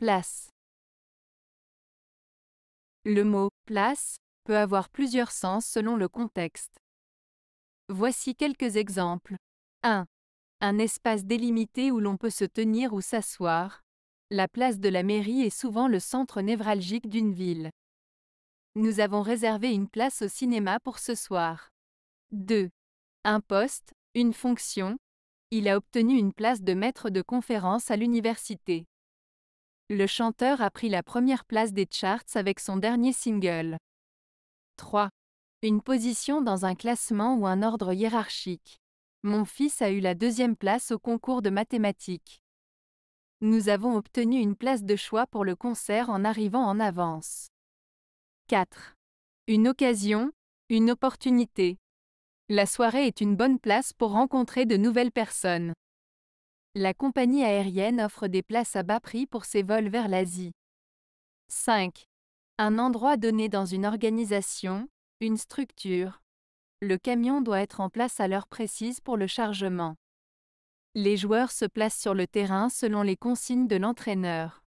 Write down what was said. Place. Le mot « place » peut avoir plusieurs sens selon le contexte. Voici quelques exemples. 1. Un espace délimité où l'on peut se tenir ou s'asseoir. La place de la mairie est souvent le centre névralgique d'une ville. Nous avons réservé une place au cinéma pour ce soir. 2. Un poste, une fonction. Il a obtenu une place de maître de conférence à l'université. Le chanteur a pris la première place des charts avec son dernier single. 3. Une position dans un classement ou un ordre hiérarchique. Mon fils a eu la deuxième place au concours de mathématiques. Nous avons obtenu une place de choix pour le concert en arrivant en avance. 4. Une occasion, une opportunité. La soirée est une bonne place pour rencontrer de nouvelles personnes. La compagnie aérienne offre des places à bas prix pour ses vols vers l'Asie. 5. Un endroit donné dans une organisation, une structure. Le camion doit être en place à l'heure précise pour le chargement. Les joueurs se placent sur le terrain selon les consignes de l'entraîneur.